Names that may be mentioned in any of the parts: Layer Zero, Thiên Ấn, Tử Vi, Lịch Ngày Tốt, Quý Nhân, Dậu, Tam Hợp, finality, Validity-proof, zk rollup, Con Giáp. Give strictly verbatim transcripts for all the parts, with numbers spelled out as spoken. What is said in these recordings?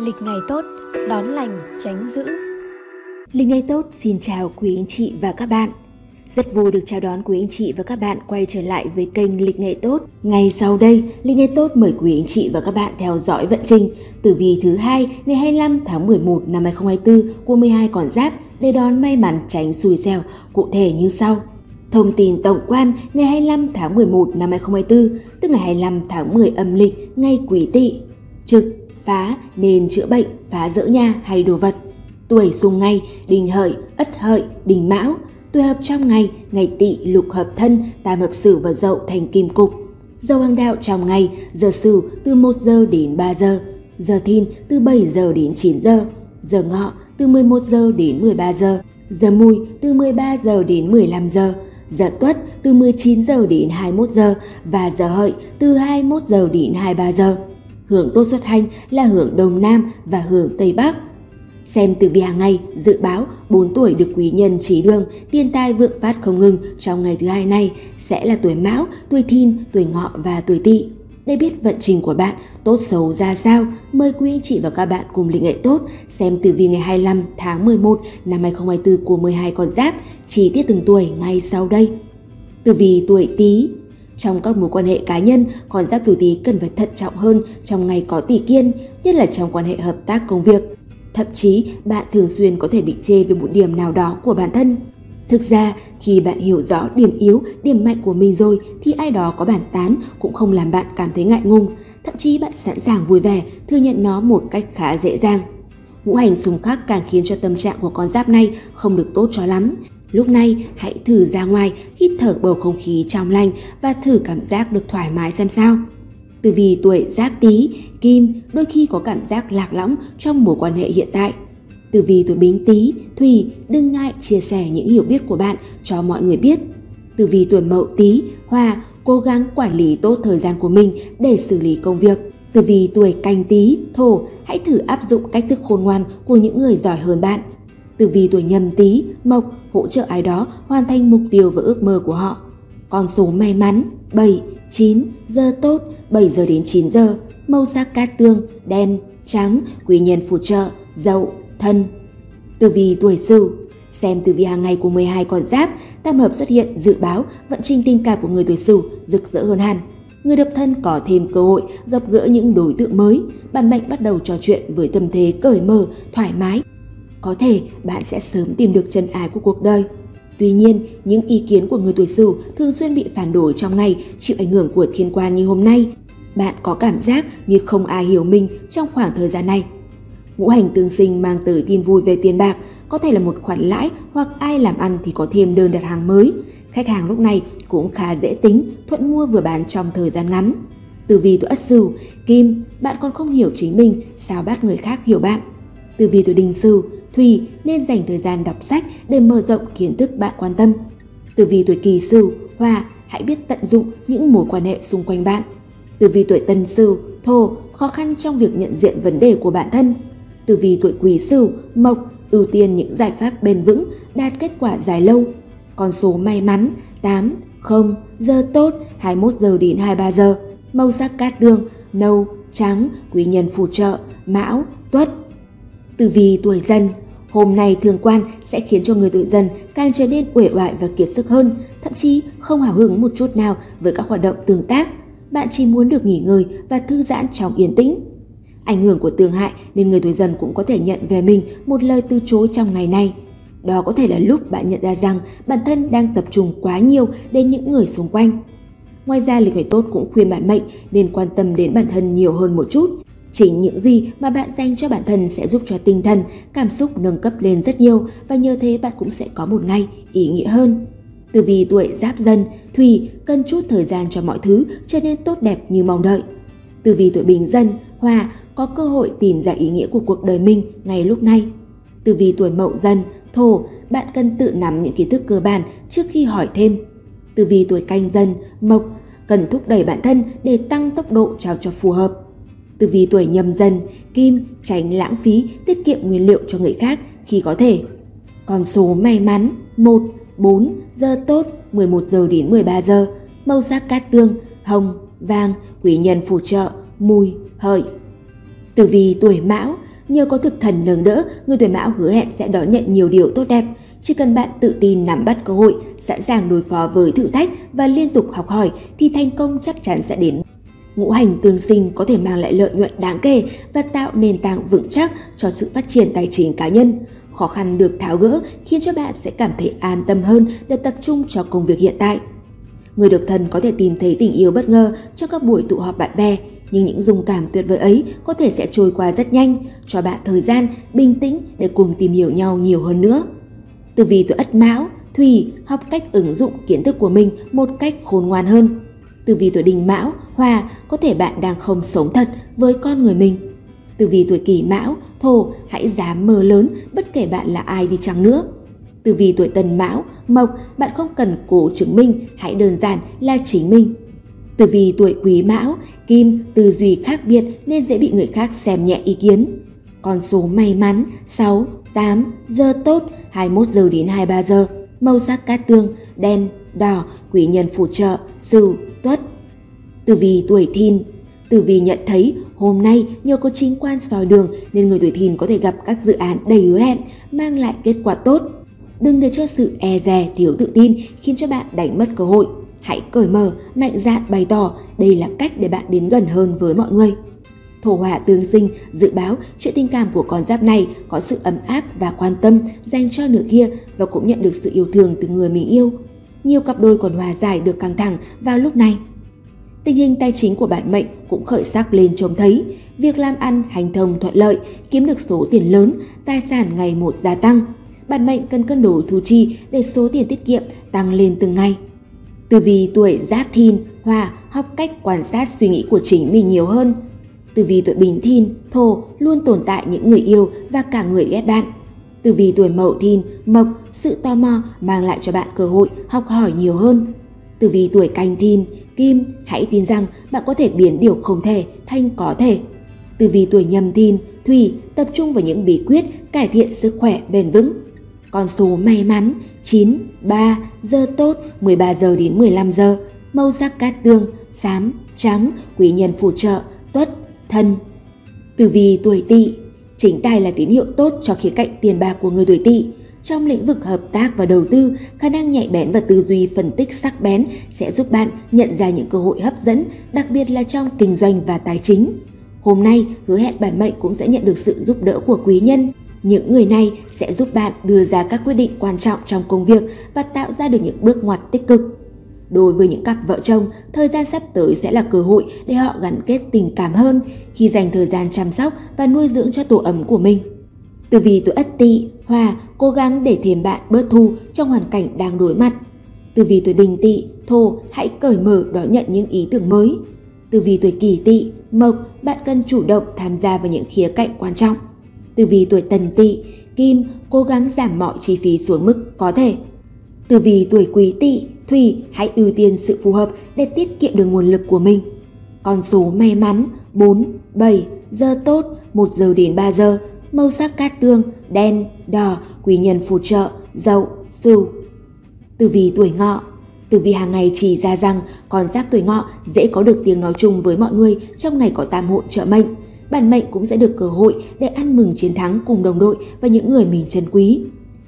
Lịch ngày tốt, đón lành, tránh dữ. Lịch ngày tốt xin chào quý anh chị và các bạn. Rất vui được chào đón quý anh chị và các bạn quay trở lại với kênh Lịch ngày tốt. Ngày sau đây, Lịch ngày tốt mời quý anh chị và các bạn theo dõi vận trình tử vi thứ hai ngày hai mươi lăm tháng mười một năm hai nghìn không trăm hai mươi tư của mười hai con giáp để đón may mắn tránh xui xẻo cụ thể như sau. Thông tin tổng quan ngày hai mươi lăm tháng mười một năm hai nghìn không trăm hai mươi tư, tức ngày hai mươi lăm tháng mười âm lịch, ngày Quý Tỵ. Trực phá nên chữa bệnh, phá dỡ nhà hay đồ vật. Tuổi xung ngày Đinh Hợi, Ất Hợi, Đinh Mão. Tuổi hợp trong ngày, ngày Tỵ, Lục hợp Thân, Tam hợp Sửu và Dậu thành kim cục. Giờ hoàng đạo trong ngày, giờ Sửu từ một giờ đến ba giờ, giờ Thìn từ bảy giờ đến chín giờ, giờ Ngọ từ mười một giờ đến mười ba giờ, giờ Mùi từ mười ba giờ đến mười lăm giờ, giờ Tuất từ mười chín giờ đến hai mươi mốt giờ và giờ Hợi từ hai mươi mốt giờ đến hai mươi ba giờ. Hướng tốt xuất hành là hướng Đông Nam và hướng Tây Bắc. Xem tử vi hàng ngày, dự báo bốn tuổi được quý nhân chỉ đường, tiền tài vượng phát không ngừng trong ngày thứ hai này sẽ là tuổi Mão, tuổi Thìn, tuổi Ngọ và tuổi Tỵ. Để biết vận trình của bạn tốt xấu ra sao, mời quý anh chị và các bạn cùng Lịch ngày tốt xem tử vi ngày hai mươi lăm tháng mười một năm hai nghìn không trăm hai mươi tư của mười hai con giáp, chi tiết từng tuổi ngay sau đây. Tử vi tuổi Tý. Trong các mối quan hệ cá nhân, con giáp tuổi Tý cần phải thận trọng hơn trong ngày có tỷ kiên, nhất là trong quan hệ hợp tác công việc. Thậm chí, bạn thường xuyên có thể bị chê về một điểm nào đó của bản thân. Thực ra, khi bạn hiểu rõ điểm yếu, điểm mạnh của mình rồi thì ai đó có bàn tán cũng không làm bạn cảm thấy ngại ngùng. Thậm chí bạn sẵn sàng vui vẻ, thừa nhận nó một cách khá dễ dàng. Ngũ hành xung khắc càng khiến cho tâm trạng của con giáp này không được tốt cho lắm. Lúc này, hãy thử ra ngoài, hít thở bầu không khí trong lành và thử cảm giác được thoải mái xem sao. Tử vi tuổi Giáp Tý, Kim, đôi khi có cảm giác lạc lõng trong mối quan hệ hiện tại. Tử vi tuổi Bính Tý, Thủy, đừng ngại chia sẻ những hiểu biết của bạn cho mọi người biết. Tử vi tuổi Mậu Tý, Hỏa, cố gắng quản lý tốt thời gian của mình để xử lý công việc. Tử vi tuổi Canh Tý, Thổ, hãy thử áp dụng cách thức khôn ngoan của những người giỏi hơn bạn. Tử vi tuổi Nhâm Tý, Mộc, hỗ trợ ai đó hoàn thành mục tiêu và ước mơ của họ. Con số may mắn bảy, chín, giờ tốt bảy giờ đến chín giờ, màu sắc cát tương, đen, trắng, quý nhân phù trợ, Dậu, Thân. Tử vi tuổi Sửu. Xem tử vi hàng ngày của mười hai con giáp, tam hợp xuất hiện dự báo vận trình tình cảm của người tuổi Sửu rực rỡ hơn hẳn. Người độc thân có thêm cơ hội gặp gỡ những đối tượng mới, bạn mệnh bắt đầu trò chuyện với tâm thế cởi mở, thoải mái. Có thể bạn sẽ sớm tìm được chân ái của cuộc đời. Tuy nhiên, những ý kiến của người tuổi Sửu thường xuyên bị phản đối trong ngày, chịu ảnh hưởng của thiên quan như hôm nay. Bạn có cảm giác như không ai hiểu mình trong khoảng thời gian này. Ngũ hành tương sinh mang tới tin vui về tiền bạc, có thể là một khoản lãi hoặc ai làm ăn thì có thêm đơn đặt hàng mới. Khách hàng lúc này cũng khá dễ tính, thuận mua vừa bán trong thời gian ngắn. Tử vi tuổi Ất Sửu, Kim, bạn còn không hiểu chính mình, sao bắt người khác hiểu bạn. Tử vi tuổi Đinh Sửu, Thủy, nên dành thời gian đọc sách để mở rộng kiến thức bạn quan tâm. Tử vi tuổi Kỷ Sửu, Hỏa, hãy biết tận dụng những mối quan hệ xung quanh bạn. Tử vi tuổi Tân Sửu, Thổ, khó khăn trong việc nhận diện vấn đề của bản thân. Tử vi tuổi Quý Sửu, Mộc, ưu tiên những giải pháp bền vững, đạt kết quả dài lâu. Con số may mắn tám, không, giờ tốt hai mươi mốt giờ đến hai mươi ba giờ, màu sắc cát tương, nâu, trắng, quý nhân phù trợ, Mão, Tuất. Tử vi tuổi Dần. Hôm nay thương quan sẽ khiến cho người tuổi Dần càng trở nên uể oải và kiệt sức hơn, thậm chí không hào hứng một chút nào với các hoạt động tương tác. Bạn chỉ muốn được nghỉ ngơi và thư giãn trong yên tĩnh. Ảnh hưởng của tương hại nên người tuổi Dần cũng có thể nhận về mình một lời từ chối trong ngày này. Đó có thể là lúc bạn nhận ra rằng bản thân đang tập trung quá nhiều đến những người xung quanh. Ngoài ra, Lịch ngày tốt cũng khuyên bạn mệnh nên quan tâm đến bản thân nhiều hơn một chút. Chính những gì mà bạn dành cho bản thân sẽ giúp cho tinh thần, cảm xúc nâng cấp lên rất nhiều và nhờ thế bạn cũng sẽ có một ngày ý nghĩa hơn. Tử vi tuổi Giáp Dần, Thủy, cần chút thời gian cho mọi thứ trở nên tốt đẹp như mong đợi. Tử vi tuổi Bính Dần, Hỏa, có cơ hội tìm ra ý nghĩa của cuộc đời mình ngay lúc này. Tử vi tuổi Mậu Dần, Thổ, bạn cần tự nắm những kiến thức cơ bản trước khi hỏi thêm. Tử vi tuổi Canh Dần, Mộc, cần thúc đẩy bản thân để tăng tốc độ trao cho phù hợp. Tử vi tuổi Nhâm Dần, Kim, tránh lãng phí, tiết kiệm nguyên liệu cho người khác khi có thể. Con số may mắn một, bốn, giờ tốt mười một giờ đến mười ba giờ, màu sắc cát tương, hồng, vàng, quý nhân phù trợ, Mùi, Hợi. Tử vi tuổi Mão. Nhờ có thực thần nâng đỡ, người tuổi Mão hứa hẹn sẽ đón nhận nhiều điều tốt đẹp. Chỉ cần bạn tự tin nắm bắt cơ hội, sẵn sàng đối phó với thử thách và liên tục học hỏi thì thành công chắc chắn sẽ đến. Ngũ hành tương sinh có thể mang lại lợi nhuận đáng kể và tạo nền tảng vững chắc cho sự phát triển tài chính cá nhân. Khó khăn được tháo gỡ khiến cho bạn sẽ cảm thấy an tâm hơn để tập trung cho công việc hiện tại. Người độc thân có thể tìm thấy tình yêu bất ngờ trong các buổi tụ họp bạn bè, nhưng những dung cảm tuyệt vời ấy có thể sẽ trôi qua rất nhanh, cho bạn thời gian, bình tĩnh để cùng tìm hiểu nhau nhiều hơn nữa. Tử vi tuổi Ất Mão, Thủy, học cách ứng dụng kiến thức của mình một cách khôn ngoan hơn. Tử vi tuổi Đinh Mão, Hỏa, có thể bạn đang không sống thật với con người mình. Tử vi tuổi Kỷ Mão, Thổ, hãy dám mơ lớn bất kể bạn là ai đi chăng nữa. Tử vi tuổi Tân Mão, Mộc, bạn không cần cố chứng minh, hãy đơn giản là chính mình. Tử vi tuổi Quý Mão, Kim, tư duy khác biệt nên dễ bị người khác xem nhẹ ý kiến. Con số may mắn sáu, tám, giờ tốt hai mươi mốt giờ đến hai mươi ba giờ. Màu sắc cát tương, đen, đỏ, quý nhân phù trợ, Sửu, Tuất. Tử vi tuổi Thìn, Tử vi nhận thấy hôm nay nhờ có chính quan soi đường nên người tuổi Thìn có thể gặp các dự án đầy hứa hẹn, mang lại kết quả tốt. Đừng để cho sự e dè, thiếu tự tin khiến cho bạn đánh mất cơ hội. Hãy cởi mở, mạnh dạn bày tỏ, đây là cách để bạn đến gần hơn với mọi người. Thổ hỏa tương sinh dự báo chuyện tình cảm của con giáp này có sự ấm áp và quan tâm dành cho nửa kia và cũng nhận được sự yêu thương từ người mình yêu. Nhiều cặp đôi còn hòa giải được căng thẳng vào lúc này. Tình hình tài chính của bạn mệnh cũng khởi sắc lên trông thấy, việc làm ăn hành thông thuận lợi, kiếm được số tiền lớn, tài sản ngày một gia tăng. Bạn mệnh cần cân đối thu chi để số tiền tiết kiệm tăng lên từng ngày. Tử vi tuổi Giáp Thìn, Hỏa, học cách quan sát suy nghĩ của chính mình nhiều hơn. Tử vi tuổi Bính Thìn, Thổ, luôn tồn tại những người yêu và cả người ghét bạn. Tử vi tuổi Mậu Thìn, Mộc, sự tò mò mang lại cho bạn cơ hội học hỏi nhiều hơn. Tử vi tuổi Canh Thìn, Kim, hãy tin rằng bạn có thể biến điều không thể thành có thể. Tử vi tuổi Nhâm Thìn, Thủy, tập trung vào những bí quyết cải thiện sức khỏe bền vững. Con số may mắn chín, ba, giờ tốt mười ba giờ đến mười lăm giờ. Màu sắc cát tương, xám, trắng, quý nhân phù trợ, Tuất, Thân. Tử vi tuổi Tỵ, chính tài là tín hiệu tốt cho khía cạnh tiền bạc của người tuổi Tỵ. Trong lĩnh vực hợp tác và đầu tư, khả năng nhạy bén và tư duy phân tích sắc bén sẽ giúp bạn nhận ra những cơ hội hấp dẫn, đặc biệt là trong kinh doanh và tài chính. Hôm nay, hứa hẹn bản mệnh cũng sẽ nhận được sự giúp đỡ của quý nhân. Những người này sẽ giúp bạn đưa ra các quyết định quan trọng trong công việc và tạo ra được những bước ngoặt tích cực. Đối với những cặp vợ chồng, thời gian sắp tới sẽ là cơ hội để họ gắn kết tình cảm hơn khi dành thời gian chăm sóc và nuôi dưỡng cho tổ ấm của mình. Tử vi tuổi Ất Tỵ, Hỏa, cố gắng để thêm bạn bớt thu trong hoàn cảnh đang đối mặt. Tử vi tuổi Đinh Tỵ, Thổ, hãy cởi mở đón nhận những ý tưởng mới. Tử vi tuổi Kỷ Tỵ, Mộc, bạn cần chủ động tham gia vào những khía cạnh quan trọng. Tử vi tuổi Tân Tỵ, Kim, cố gắng giảm mọi chi phí xuống mức có thể. Tử vi tuổi Quý Tỵ, Thủy, hãy ưu tiên sự phù hợp để tiết kiệm được nguồn lực của mình. Con số may mắn bốn, bảy, giờ tốt một giờ đến ba giờ. Màu sắc cát tương, đen, đỏ, quý nhân phù trợ, Dậu, Sửu. Tử vi tuổi Ngọ, tử vi hàng ngày chỉ ra rằng con giáp tuổi Ngọ dễ có được tiếng nói chung với mọi người trong ngày có tam hội trợ mệnh. Bản mệnh cũng sẽ được cơ hội để ăn mừng chiến thắng cùng đồng đội và những người mình trân quý.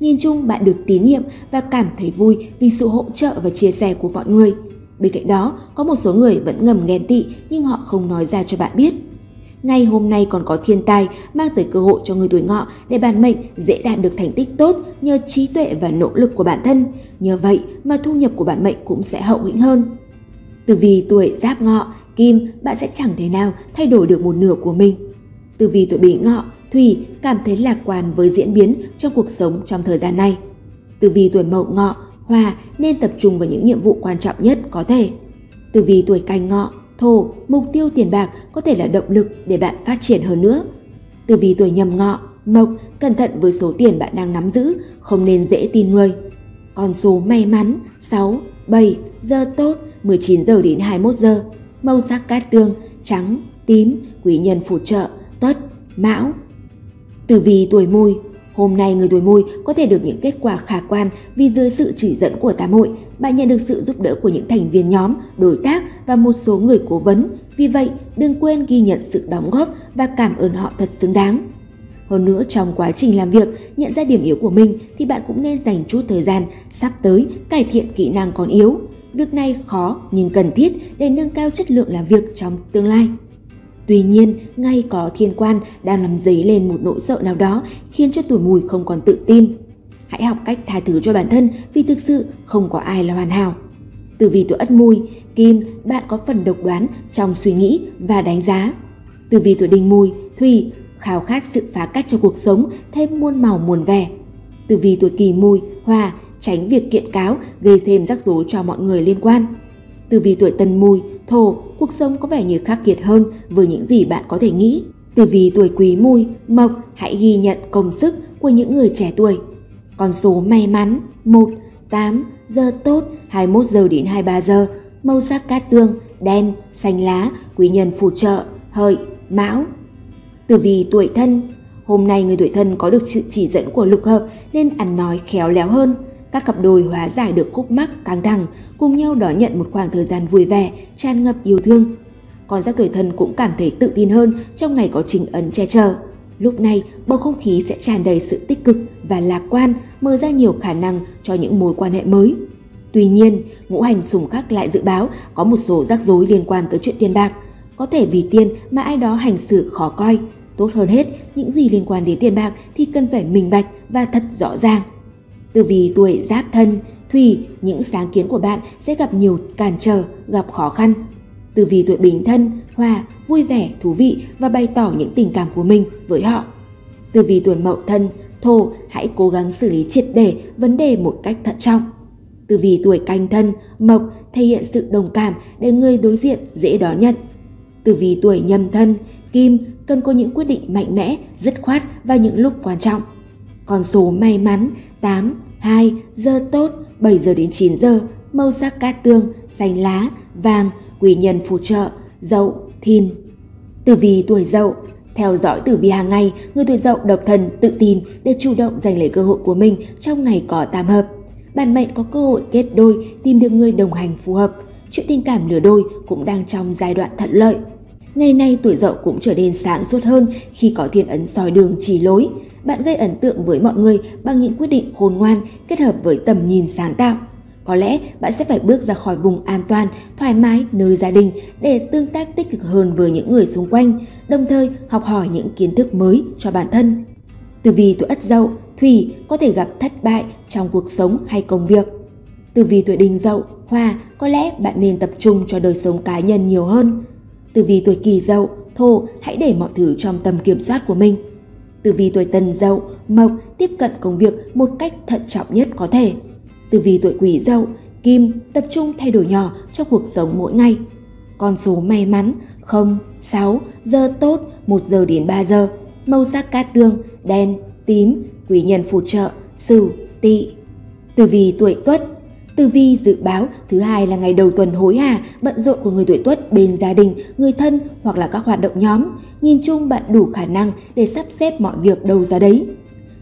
Nhìn chung bạn được tín nhiệm và cảm thấy vui vì sự hỗ trợ và chia sẻ của mọi người. Bên cạnh đó, có một số người vẫn ngầm ghen tị nhưng họ không nói ra cho bạn biết. Ngày hôm nay còn có thiên tài mang tới cơ hội cho người tuổi Ngọ để bản mệnh dễ đạt được thành tích tốt nhờ trí tuệ và nỗ lực của bản thân. Nhờ vậy mà thu nhập của bản mệnh cũng sẽ hậu hĩnh hơn. Tử vi tuổi Giáp Ngọ, Kim, bạn sẽ chẳng thể nào thay đổi được một nửa của mình. Tử vi tuổi Bính Ngọ, Thủy, cảm thấy lạc quan với diễn biến trong cuộc sống trong thời gian này. Tử vi tuổi Mậu Ngọ, Hỏa, nên tập trung vào những nhiệm vụ quan trọng nhất có thể. Tử vi tuổi Canh Ngọ, Thổ, mục tiêu tiền bạc có thể là động lực để bạn phát triển hơn nữa. Tử vi tuổi Nhâm Ngọ, Mộc, cẩn thận với số tiền bạn đang nắm giữ, không nên dễ tin người. Con số may mắn sáu, bảy, giờ tốt mười chín giờ đến hai mươi mốt giờ. Màu sắc cát tương, trắng, tím, quý nhân phù trợ, Tuất, Mão. Tử vi tuổi Mùi, hôm nay người tuổi Mùi có thể được những kết quả khả quan vì dưới sự chỉ dẫn của tam hội, bạn nhận được sự giúp đỡ của những thành viên nhóm, đối tác và một số người cố vấn. Vì vậy, đừng quên ghi nhận sự đóng góp và cảm ơn họ thật xứng đáng. Hơn nữa, trong quá trình làm việc, nhận ra điểm yếu của mình thì bạn cũng nên dành chút thời gian sắp tới cải thiện kỹ năng còn yếu. Việc này khó nhưng cần thiết để nâng cao chất lượng làm việc trong tương lai. Tuy nhiên, ngay có thiên quan đang làm dấy lên một nỗi sợ nào đó khiến cho tuổi Mùi không còn tự tin. Hãy học cách tha thứ cho bản thân vì thực sự không có ai là hoàn hảo. Tử vi tuổi Ất Mùi, Kim, bạn có phần độc đoán trong suy nghĩ và đánh giá. Tử vi tuổi Đinh Mùi, Thủy, khao khát sự phá cách cho cuộc sống thêm muôn màu muôn vẻ. Tử vi tuổi Kỷ Mùi, Hỏa, tránh việc kiện cáo gây thêm rắc rối cho mọi người liên quan. Tử vi tuổi Tân Mùi, Thổ, cuộc sống có vẻ như khắc nghiệt hơn với những gì bạn có thể nghĩ. Tử vi tuổi Quý Mùi, Mộc, hãy ghi nhận công sức của những người trẻ tuổi. Con số may mắn một, tám, giờ tốt hai mươi mốt giờ đến hai mươi ba giờ, màu sắc cát tương, đen, xanh lá, quý nhân phù trợ, Hợi, Mão. Tử vi tuổi Thân, hôm nay người tuổi Thân có được sự chỉ dẫn của lục hợp nên ăn nói khéo léo hơn. Các cặp đôi hóa giải được khúc mắc căng thẳng, cùng nhau đón nhận một khoảng thời gian vui vẻ, tràn ngập yêu thương. Con giáp tuổi Thân cũng cảm thấy tự tin hơn trong ngày có chính ấn che chở. Lúc này, bầu không khí sẽ tràn đầy sự tích cực và lạc quan, mở ra nhiều khả năng cho những mối quan hệ mới. Tuy nhiên, ngũ hành xung khắc lại dự báo có một số rắc rối liên quan tới chuyện tiền bạc. Có thể vì tiền mà ai đó hành xử khó coi. Tốt hơn hết, những gì liên quan đến tiền bạc thì cần phải minh bạch và thật rõ ràng. Tử vi tuổi Giáp Thân, Thủy, những sáng kiến của bạn sẽ gặp nhiều cản trở, gặp khó khăn. Tử vi tuổi Bính Thân, Hỏa, vui vẻ, thú vị và bày tỏ những tình cảm của mình với họ. Tử vi tuổi Mậu Thân, Thổ, hãy cố gắng xử lý triệt để vấn đề một cách thận trọng. Tử vi tuổi Canh Thân, Mộc, thể hiện sự đồng cảm để người đối diện dễ đón nhận. Tử vi tuổi Nhâm Thân, Kim, cần có những quyết định mạnh mẽ, dứt khoát vào những lúc quan trọng. Con số may mắn tám, hai, giờ tốt bảy giờ đến chín giờ, màu sắc cát tương, xanh lá, vàng, quý nhân phù trợ, Dậu, Thìn. Tử vi tuổi Dậu, theo dõi tử vi hàng ngày, người tuổi Dậu độc thân, tự tin để chủ động giành lấy cơ hội của mình trong ngày có tam hợp. Bạn mệnh có cơ hội kết đôi, tìm được người đồng hành phù hợp. Chuyện tình cảm nửa đôi cũng đang trong giai đoạn thuận lợi. Ngày nay tuổi Dậu cũng trở nên sáng suốt hơn khi có thiên ấn soi đường chỉ lối. Bạn gây ấn tượng với mọi người bằng những quyết định khôn ngoan kết hợp với tầm nhìn sáng tạo. Có lẽ bạn sẽ phải bước ra khỏi vùng an toàn, thoải mái nơi gia đình để tương tác tích cực hơn với những người xung quanh, đồng thời học hỏi những kiến thức mới cho bản thân. Tử vi tuổi Ất Dậu, Thủy, có thể gặp thất bại trong cuộc sống hay công việc. Tử vi tuổi Đinh Dậu, Hỏa, có lẽ bạn nên tập trung cho đời sống cá nhân nhiều hơn. Tử vi tuổi Kỷ Dậu, Thổ, hãy để mọi thứ trong tầm kiểm soát của mình. Tử vi tuổi Tân Dậu, Mộc, tiếp cận công việc một cách thận trọng nhất có thể. Tử vi tuổi Quý Dậu, Kim, tập trung thay đổi nhỏ trong cuộc sống mỗi ngày. Con số may mắn không, sáu, giờ tốt một giờ đến ba giờ, màu sắc cát tương, đen, tím, quý nhân phù trợ, Sửu, Tỵ. Tử vi tuổi Tuất, tử vi dự báo thứ hai là ngày đầu tuần hối hả, bận rộn của người tuổi Tuất bên gia đình, người thân hoặc là các hoạt động nhóm. Nhìn chung bạn đủ khả năng để sắp xếp mọi việc đâu ra đấy.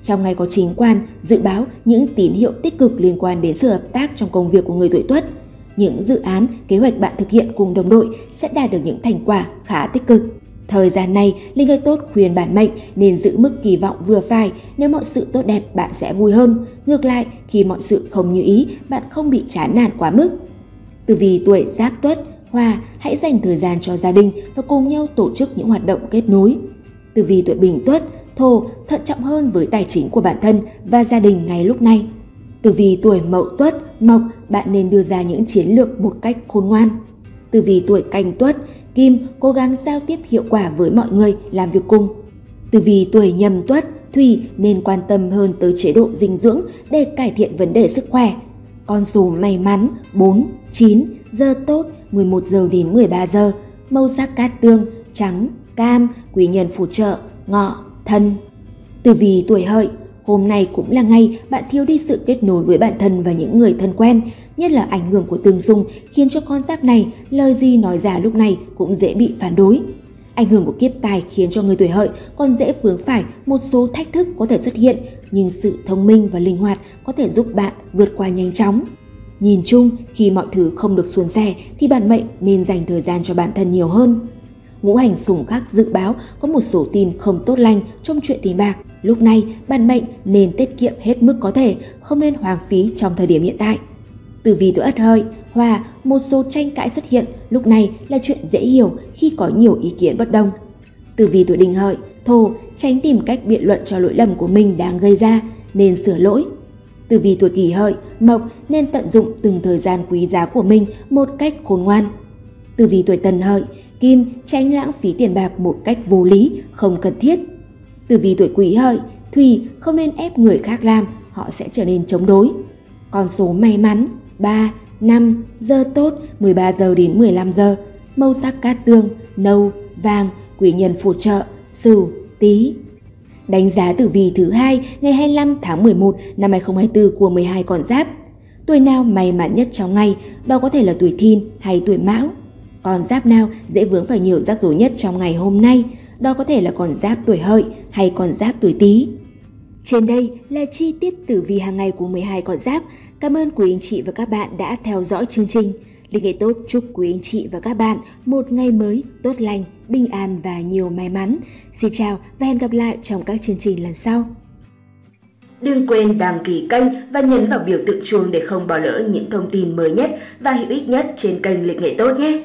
Trong ngày có chính quan, dự báo những tín hiệu tích cực liên quan đến sự hợp tác trong công việc của người tuổi Tuất. Những dự án, kế hoạch bạn thực hiện cùng đồng đội sẽ đạt được những thành quả khá tích cực. Thời gian này, Lịch Ngày Tốt khuyên bản mệnh nên giữ mức kỳ vọng vừa phải, nếu mọi sự tốt đẹp bạn sẽ vui hơn. Ngược lại, khi mọi sự không như ý, bạn không bị chán nản quá mức. Tử vi tuổi Giáp Tuất, Hỏa, hãy dành thời gian cho gia đình và cùng nhau tổ chức những hoạt động kết nối. Tử vi tuổi Bính Tuất, Thổ, thận trọng hơn với tài chính của bản thân và gia đình ngay lúc này. Tử vi tuổi Mậu Tuất, Mộc, bạn nên đưa ra những chiến lược một cách khôn ngoan. Tử vi tuổi Canh Tuất, Kim, cố gắng giao tiếp hiệu quả với mọi người làm việc cùng. Tử vi tuổi Nhâm Tuất, Thủy, nên quan tâm hơn tới chế độ dinh dưỡng để cải thiện vấn đề sức khỏe. Con số may mắn bốn, chín, giờ tốt mười một giờ đến mười ba giờ, màu sắc cát tương, trắng, cam, quý nhân phù trợ, Ngọ, Thân. Tử vi tuổi Hợi, hôm nay cũng là ngày bạn thiếu đi sự kết nối với bản thân và những người thân quen, nhất là ảnh hưởng của tương xung khiến cho con giáp này lời gì nói ra lúc này cũng dễ bị phản đối. Ảnh hưởng của kiếp tài khiến cho người tuổi Hợi còn dễ vướng phải một số thách thức có thể xuất hiện, nhưng sự thông minh và linh hoạt có thể giúp bạn vượt qua nhanh chóng. Nhìn chung, khi mọi thứ không được suôn sẻ thì bạn mệnh nên dành thời gian cho bản thân nhiều hơn. Ngũ hành xung khắc dự báo có một số tin không tốt lành trong chuyện tiền bạc. Lúc này, bạn mệnh nên tiết kiệm hết mức có thể, không nên hoang phí trong thời điểm hiện tại. Tử vi tuổi Ất Hợi, Hòa, một số tranh cãi xuất hiện, lúc này là chuyện dễ hiểu khi có nhiều ý kiến bất đồng. Tử vi tuổi Đinh Hợi, Thổ, tránh tìm cách biện luận cho lỗi lầm của mình đang gây ra, nên sửa lỗi. Tử vi tuổi Kỷ Hợi, Mộc, nên tận dụng từng thời gian quý giá của mình một cách khôn ngoan. Tử vi tuổi Tân Hợi, Kim, tránh lãng phí tiền bạc một cách vô lý, không cần thiết. Tử vi tuổi Quý Hợi, Thủy, không nên ép người khác làm, họ sẽ trở nên chống đối. Con số may mắn ba, năm, giờ tốt mười ba giờ đến mười lăm giờ, màu sắc cát tương, nâu, vàng, quý nhân phù trợ, Sửu, Tý. Đánh giá tử vi thứ hai ngày hai mươi lăm tháng mười một năm hai nghìn không trăm hai mươi tư của mười hai con giáp. Tuổi nào may mắn nhất trong ngày, đó có thể là tuổi Thìn hay tuổi Mão. Con giáp nào dễ vướng phải nhiều rắc rối nhất trong ngày hôm nay, đó có thể là con giáp tuổi Hợi hay con giáp tuổi Tý. Trên đây là chi tiết tử vi hàng ngày của mười hai con giáp. Cảm ơn quý anh chị và các bạn đã theo dõi chương trình. Lịch Ngày Tốt chúc quý anh chị và các bạn một ngày mới tốt lành, bình an và nhiều may mắn. Xin chào và hẹn gặp lại trong các chương trình lần sau. Đừng quên đăng ký kênh và nhấn vào biểu tượng chuông để không bỏ lỡ những thông tin mới nhất và hữu ích nhất trên kênh Lịch Ngày Tốt nhé!